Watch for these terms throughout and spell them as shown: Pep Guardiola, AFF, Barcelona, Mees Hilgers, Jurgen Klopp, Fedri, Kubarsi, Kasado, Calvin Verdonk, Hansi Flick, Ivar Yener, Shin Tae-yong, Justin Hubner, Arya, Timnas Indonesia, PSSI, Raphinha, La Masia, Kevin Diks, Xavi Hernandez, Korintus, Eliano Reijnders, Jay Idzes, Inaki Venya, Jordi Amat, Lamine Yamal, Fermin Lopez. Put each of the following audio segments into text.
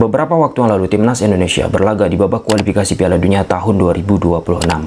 Beberapa waktu yang lalu, Timnas Indonesia berlaga di babak kualifikasi Piala Dunia tahun 2026.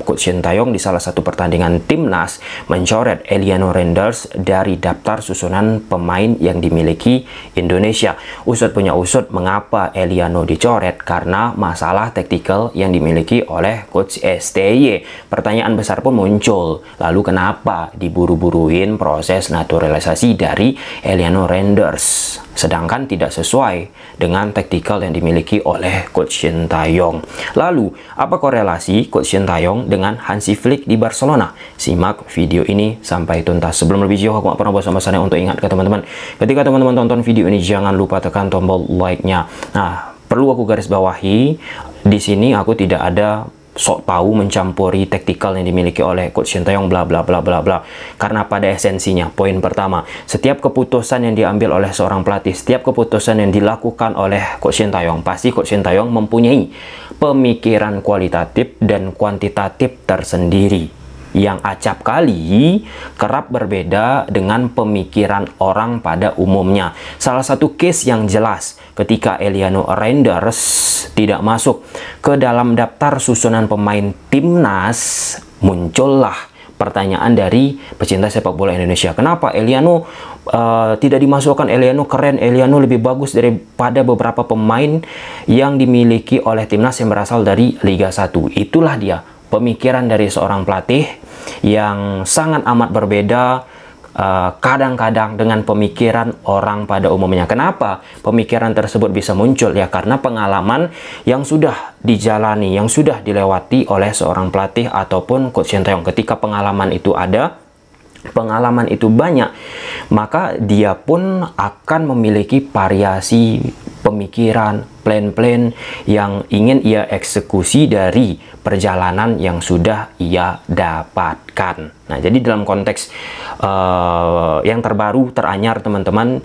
Coach Shin Tae-yong di salah satu pertandingan Timnas mencoret Eliano Reijnders dari daftar susunan pemain yang dimiliki Indonesia. Usut punya usut, mengapa Eliano dicoret? Karena masalah taktikal yang dimiliki oleh Coach STY. Pertanyaan besar pun muncul. Lalu kenapa diburu-buruin proses naturalisasi dari Eliano Reijnders? Sedangkan tidak sesuai dengan taktikal yang dimiliki oleh Coach Shin Tae-yong. Lalu, apa korelasi Coach Shin Tae-yong dengan Hansi Flick di Barcelona? Simak video ini sampai tuntas. Sebelum lebih jauh, aku gak pernah bosan-bosannya untuk ingat ke teman-teman, ketika teman-teman tonton video ini, jangan lupa tekan tombol like-nya. Nah, perlu aku garis bawahi, di sini aku tidak ada sok tahu mencampuri taktikal yang dimiliki oleh Coach Shin Tae-yong bla bla bla bla bla, karena pada esensinya, poin pertama, setiap keputusan yang diambil oleh seorang pelatih, setiap keputusan yang dilakukan oleh Coach Shin Tae-yong, pasti Coach Shin Tae-yong mempunyai pemikiran kualitatif dan kuantitatif tersendiri yang acap kali kerap berbeda dengan pemikiran orang pada umumnya. Salah satu case yang jelas ketika Eliano Reijnders tidak masuk ke dalam daftar susunan pemain Timnas, muncullah pertanyaan dari pecinta sepak bola Indonesia. Kenapa Eliano tidak dimasukkan? Eliano keren, Eliano lebih bagus daripada beberapa pemain yang dimiliki oleh Timnas yang berasal dari Liga 1. Itulah dia pemikiran dari seorang pelatih yang sangat amat berbeda kadang-kadang dengan pemikiran orang pada umumnya. Kenapa pemikiran tersebut bisa muncul? Ya karena pengalaman yang sudah dijalani, yang sudah dilewati oleh seorang pelatih ataupun Coach Shin Tae-yong. Ketika pengalaman itu ada, pengalaman itu banyak, maka dia pun akan memiliki variasi pemikiran, plan-plan yang ingin ia eksekusi dari perjalanan yang sudah ia dapatkan. Nah, jadi dalam konteks yang terbaru, teranyar teman-teman,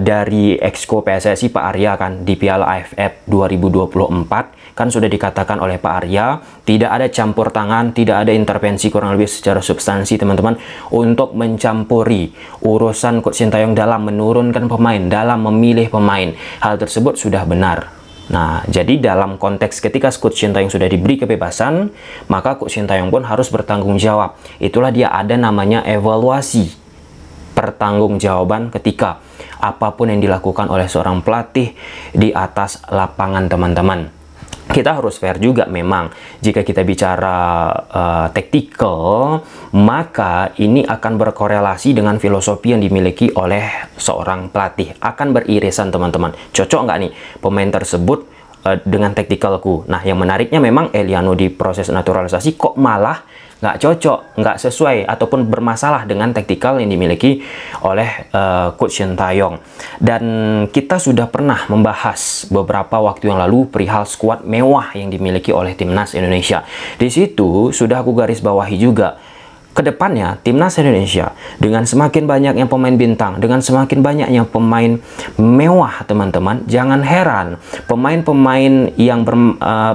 dari Exco PSSI Pak Arya kan di Piala AFF 2024 kan sudah dikatakan oleh Pak Arya tidak ada campur tangan, tidak ada intervensi kurang lebih secara substansi teman-teman untuk mencampuri urusan Coach Shin Tae-yong dalam menurunkan pemain, dalam memilih pemain. Hal tersebut sudah benar. Nah, jadi dalam konteks ketika Coach Shin Tae-yong sudah diberi kebebasan, maka Coach Shin Tae-yong pun harus bertanggung jawab. Itulah dia ada namanya evaluasi, pertanggungjawaban ketika apapun yang dilakukan oleh seorang pelatih di atas lapangan teman-teman. Kita harus fair juga memang, jika kita bicara taktikal, maka ini akan berkorelasi dengan filosofi yang dimiliki oleh seorang pelatih. Akan beririsan teman-teman, cocok nggak nih pemain tersebut dengan taktikalku. Nah yang menariknya memang Eliano di proses naturalisasi kok malah nggak cocok, nggak sesuai ataupun bermasalah dengan taktikal yang dimiliki oleh Coach Shin Tae-yong. Dan kita sudah pernah membahas beberapa waktu yang lalu perihal skuad mewah yang dimiliki oleh Timnas Indonesia. Di situ sudah aku garis bawahi juga, kedepannya Timnas Indonesia dengan semakin banyaknya pemain bintang, dengan semakin banyaknya pemain mewah teman-teman, jangan heran pemain-pemain yang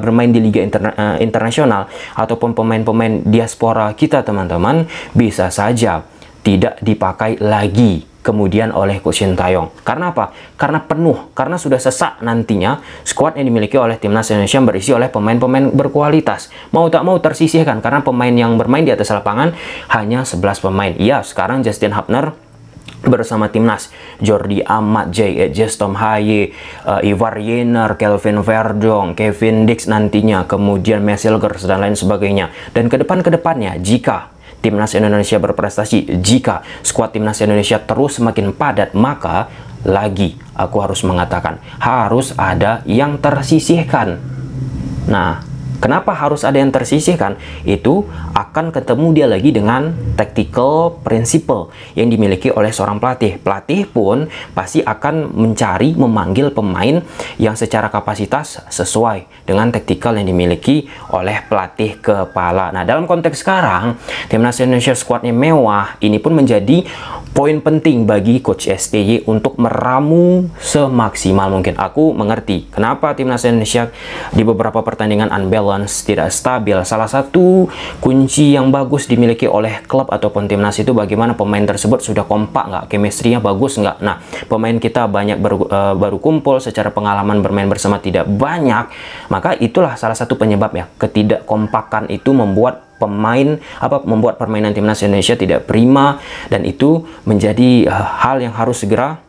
bermain di Liga Internasional ataupun pemain-pemain diaspora kita teman-teman bisa saja tidak dipakai lagi kemudian oleh Coach Shin Tae-yong. Karena apa? Karena penuh, karena sudah sesak nantinya skuad yang dimiliki oleh Timnas Indonesia berisi oleh pemain-pemain berkualitas. Mau tak mau tersisihkan karena pemain yang bermain di atas lapangan hanya 11 pemain. Iya, sekarang Justin Hubner bersama Timnas, Jordi Amat, Jay Idzes, Ivar Yener, Calvin Verdonk, Kevin Diks nantinya, kemudian Mees Hilgers dan lain sebagainya. Dan ke depannya jika Timnas Indonesia berprestasi, jika skuad Timnas Indonesia terus semakin padat, maka lagi aku harus mengatakan harus ada yang tersisihkan. Nah, kenapa harus ada yang tersisihkan? Itu akan ketemu dia lagi dengan tactical principle yang dimiliki oleh seorang pelatih. Pelatih pun pasti akan mencari, memanggil pemain yang secara kapasitas sesuai dengan tactical yang dimiliki oleh pelatih kepala. Nah, dalam konteks sekarang, Timnas Indonesia skuadnya mewah, ini pun menjadi poin penting bagi Coach STY untuk meramu semaksimal mungkin. Aku mengerti kenapa Timnas Indonesia di beberapa pertandingan unbalance, tidak stabil. Salah satu kunci visi yang bagus dimiliki oleh klub ataupun timnas itu bagaimana pemain tersebut sudah kompak nggak, chemistry-nya bagus nggak. Nah, pemain kita banyak baru kumpul, secara pengalaman bermain bersama tidak banyak, maka itulah salah satu penyebab ya, ketidakkompakan itu membuat membuat permainan timnas Indonesia tidak prima, dan itu menjadi hal yang harus segera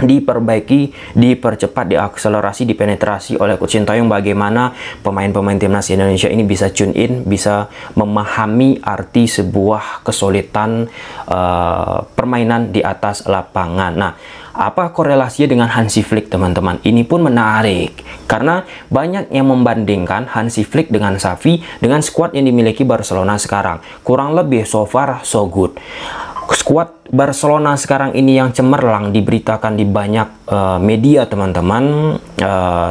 diperbaiki, dipercepat, diakselerasi, dipenetrasi oleh Coach Shin Tae-yong, bagaimana pemain-pemain timnas Indonesia ini bisa tune in, bisa memahami arti sebuah kesulitan permainan di atas lapangan. Nah, apa korelasinya dengan Hansi Flick, teman-teman? Ini pun menarik, karena banyak yang membandingkan Hansi Flick dengan Xavi dengan skuad yang dimiliki Barcelona sekarang. Kurang lebih so far so good. Skuad Barcelona sekarang ini yang cemerlang diberitakan di banyak media, teman-teman,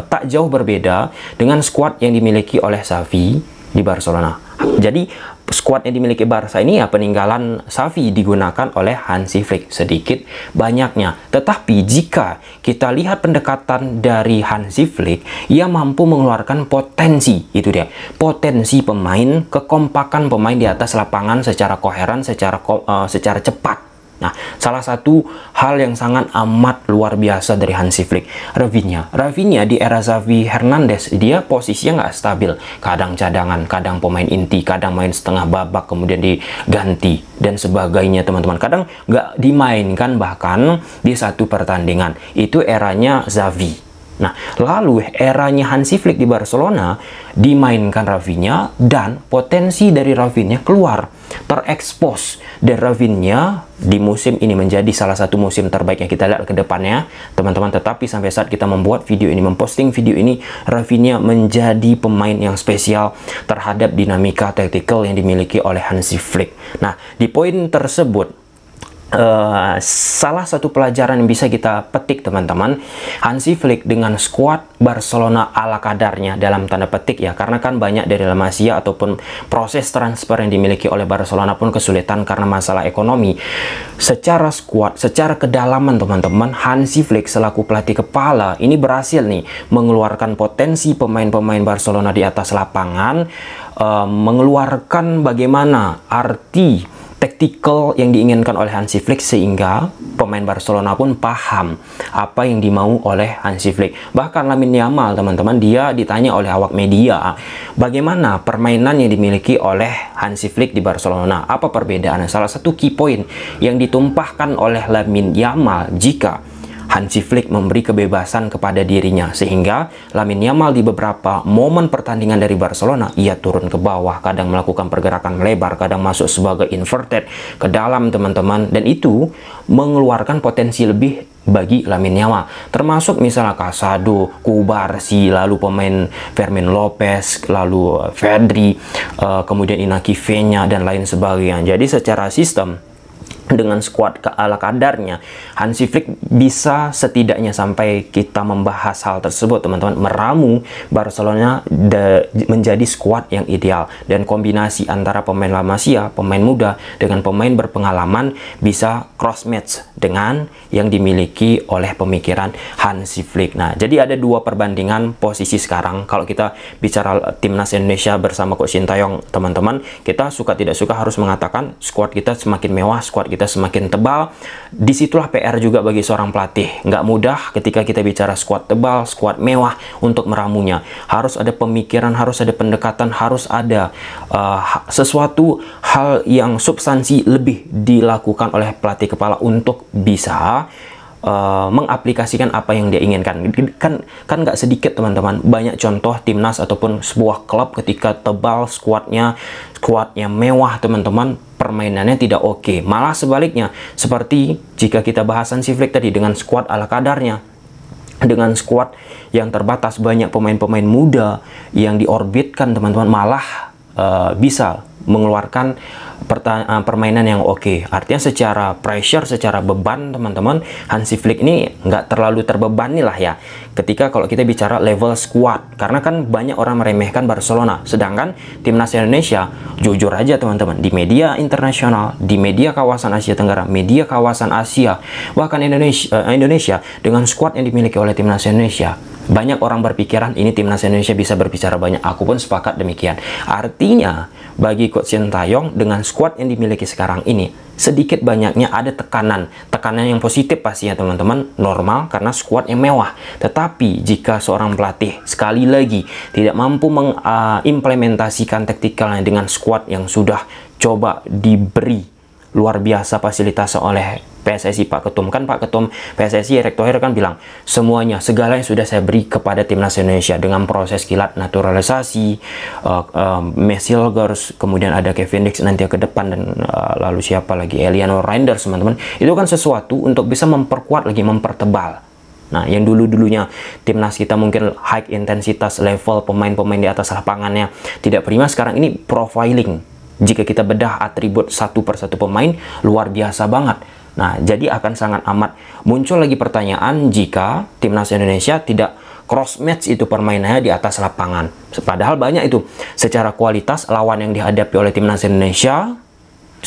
tak jauh berbeda dengan skuad yang dimiliki oleh Xavi di Barcelona. Jadi skuad yang dimiliki Barca ini ya peninggalan Xavi, digunakan oleh Hansi Flick sedikit banyaknya. Tetapi jika kita lihat pendekatan dari Hansi Flick, ia mampu mengeluarkan potensi, itu dia, potensi pemain, kekompakan pemain di atas lapangan secara koheren, secara cepat. Nah, salah satu hal yang sangat amat luar biasa dari Hansi Flick, Raphinha di era Xavi Hernandez, dia posisinya nggak stabil, kadang cadangan, kadang pemain inti, kadang main setengah babak kemudian diganti dan sebagainya, teman-teman. Kadang nggak dimainkan bahkan di satu pertandingan. Itu eranya Xavi. Nah, lalu eranya Hansi Flick di Barcelona, dimainkan Raphinha dan potensi dari Raphinha keluar, terekspos. Dan Raphinha di musim ini menjadi salah satu musim terbaik yang kita lihat ke depannya, teman-teman. Tetapi sampai saat kita membuat video ini, memposting video ini, Raphinha menjadi pemain yang spesial terhadap dinamika taktikal yang dimiliki oleh Hansi Flick. Nah, di poin tersebut, salah satu pelajaran yang bisa kita petik, teman-teman, Hansi Flick dengan skuad Barcelona ala kadarnya, dalam tanda petik ya, karena kan banyak dari La Masia ataupun proses transfer yang dimiliki oleh Barcelona pun kesulitan karena masalah ekonomi. Secara skuad, secara kedalaman, teman-teman, Hansi Flick selaku pelatih kepala ini berhasil nih mengeluarkan potensi pemain-pemain Barcelona di atas lapangan, mengeluarkan bagaimana arti taktikal yang diinginkan oleh Hansi Flick, sehingga pemain Barcelona pun paham apa yang dimau oleh Hansi Flick. Bahkan Lamine Yamal, teman-teman, dia ditanya oleh awak media bagaimana permainan yang dimiliki oleh Hansi Flick di Barcelona, apa perbedaannya. Salah satu key point yang ditumpahkan oleh Lamine Yamal, jika Hansi Flick memberi kebebasan kepada dirinya, sehingga Lamine Yamal di beberapa momen pertandingan dari Barcelona, ia turun ke bawah, kadang melakukan pergerakan lebar, kadang masuk sebagai inverted ke dalam, teman-teman, dan itu mengeluarkan potensi lebih bagi Lamine Yamal. Termasuk misalnya Kasado, Kubarsi, lalu pemain Fermin Lopez, lalu Fedri, kemudian Inaki Venya dan lain sebagainya. Jadi secara sistem, dengan skuad ala kadarnya, Hansi Flick bisa setidaknya, sampai kita membahas hal tersebut, teman-teman, meramu Barcelona menjadi skuad yang ideal. Dan kombinasi antara pemain La Masia, pemain muda dengan pemain berpengalaman, bisa cross match dengan yang dimiliki oleh pemikiran Hansi Flick. Nah, jadi ada dua perbandingan posisi sekarang. Kalau kita bicara timnas Indonesia bersama Coach Shin Tae-yong, teman-teman, kita suka tidak suka harus mengatakan skuad kita semakin mewah, skuad kita semakin tebal. Disitulah PR juga bagi seorang pelatih. Nggak mudah ketika kita bicara skuad tebal, skuad mewah, untuk meramunya. Harus ada pemikiran, harus ada pendekatan, harus ada sesuatu hal yang substansi lebih dilakukan oleh pelatih kepala untuk bisa mengaplikasikan apa yang dia inginkan. Kan nggak sedikit, teman-teman, banyak contoh timnas ataupun sebuah klub ketika tebal skuadnya mewah, teman-teman, permainannya tidak oke. Malah sebaliknya, seperti jika kita bahas Hansi Flick tadi, dengan skuad ala kadarnya, dengan skuad yang terbatas, banyak pemain-pemain muda yang diorbitkan, teman-teman, malah bisa mengeluarkan permainan yang oke. Artinya secara pressure, secara beban, teman-teman, Hansi Flick ini nggak terlalu terbebani lah ya, ketika kalau kita bicara level squad. Karena kan banyak orang meremehkan Barcelona, sedangkan timnas Indonesia, jujur aja, teman-teman, di media internasional, di media kawasan Asia Tenggara, media kawasan Asia, bahkan Indonesia dengan squad yang dimiliki oleh timnas Indonesia, banyak orang berpikiran ini timnas Indonesia bisa berbicara banyak. Aku pun sepakat demikian. Artinya bagi di coach Shin Tae-yong dengan squad yang dimiliki sekarang ini, sedikit banyaknya ada tekanan yang positif pastinya teman-teman, normal karena squad yang mewah. Tetapi jika seorang pelatih sekali lagi tidak mampu mengimplementasikan taktikalnya dengan squad yang sudah coba diberi luar biasa fasilitas oleh PSSI, Pak Ketum. Kan Pak Ketum PSSI Erick Thohir kan bilang, semuanya, segalanya sudah saya beri kepada Timnas Indonesia dengan proses kilat naturalisasi, Mees Hilgers, kemudian ada Kevin Diks nanti ke depan, dan lalu siapa lagi, Eliano Reijnders, teman-teman. Itu kan sesuatu untuk bisa memperkuat lagi, mempertebal. Nah, yang dulu-dulunya timnas kita mungkin high intensitas level, pemain-pemain di atas lapangannya tidak prima, sekarang ini profiling. Jika kita bedah atribut satu persatu pemain, luar biasa banget. Nah, jadi akan sangat amat muncul lagi pertanyaan jika timnas Indonesia tidak cross match itu permainannya di atas lapangan. Padahal banyak itu. Secara kualitas, lawan yang dihadapi oleh timnas Indonesia,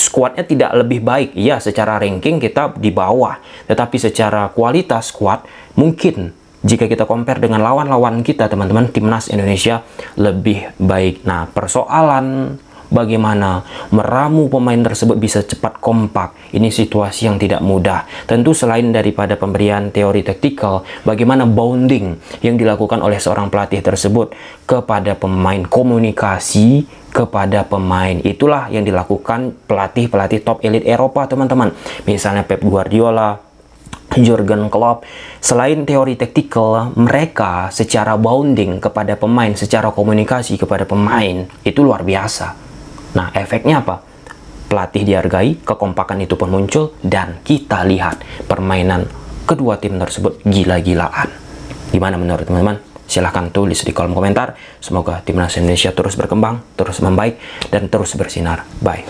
skuadnya tidak lebih baik. Iya, secara ranking kita di bawah. Tetapi secara kualitas skuad, mungkin jika kita compare dengan lawan-lawan kita, teman-teman, timnas Indonesia lebih baik. Nah, persoalan bagaimana meramu pemain tersebut bisa cepat kompak, ini situasi yang tidak mudah. Tentu selain daripada pemberian teori taktikal, bagaimana bonding yang dilakukan oleh seorang pelatih tersebut kepada pemain, komunikasi kepada pemain. Itulah yang dilakukan pelatih-pelatih top elit Eropa, teman-teman. Misalnya Pep Guardiola, Jurgen Klopp. Selain teori taktikal, mereka secara bonding kepada pemain, secara komunikasi kepada pemain, itu luar biasa. Nah, efeknya apa? Pelatih dihargai, kekompakan itu pun muncul, dan kita lihat permainan kedua tim tersebut gila-gilaan. Gimana menurut teman-teman? Silahkan tulis di kolom komentar. Semoga timnas Indonesia terus berkembang, terus membaik, dan terus bersinar. Bye.